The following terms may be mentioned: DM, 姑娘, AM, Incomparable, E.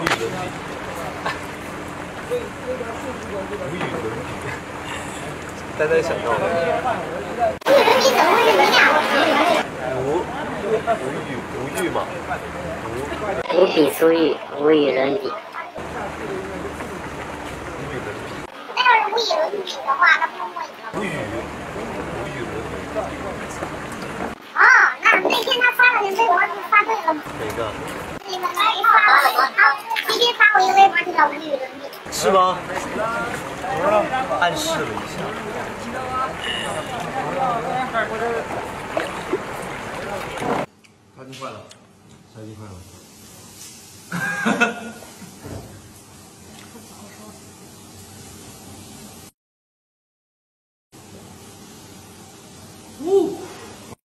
无语的问题，单单想到的。无语嘛，无比粗语，无与伦比。但要是无与伦比的话，那不用我一个。无与伦比。哦，那那天他发了个微博，你发对了吗？哪个？你们那里发了吗？他直接发我一个微博，就叫无与伦比。是吗？暗示了一下。开机坏了。